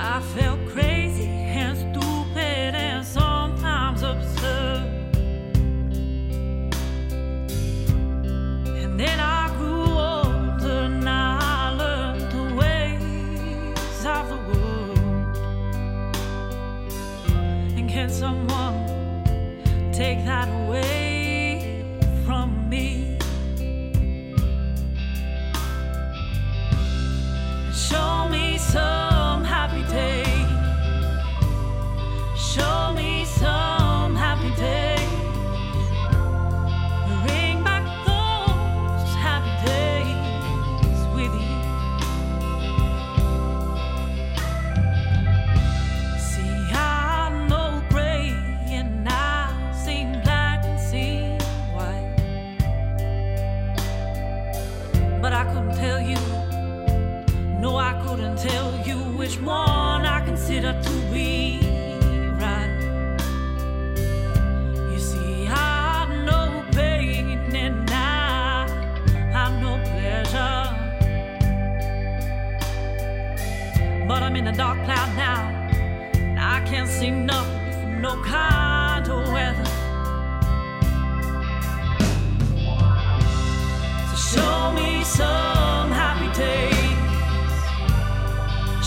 I felt crazy and stupid and sometimes absurd. And then I grew older and I learned the ways of the world. And can someone take that away from me? Show me some. Show me some happy days. Bring back those happy days with you. See, I know gray and I seen black and seen white, but I couldn't tell you, no, I couldn't tell you which one I consider to be. But I'm in a dark cloud now, and I can't see nothing from no kind of weather. So show me some happy days.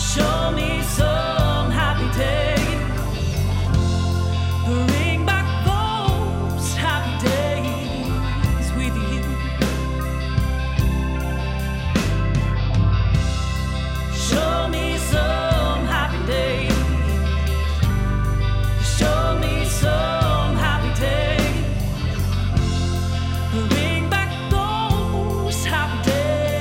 Show me some happy days. Bring back those happy days with you. Show me some happy days. Show me some happy days. Bring back those happy days.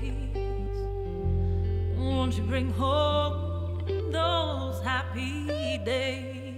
days. Won't you bring home those happy days?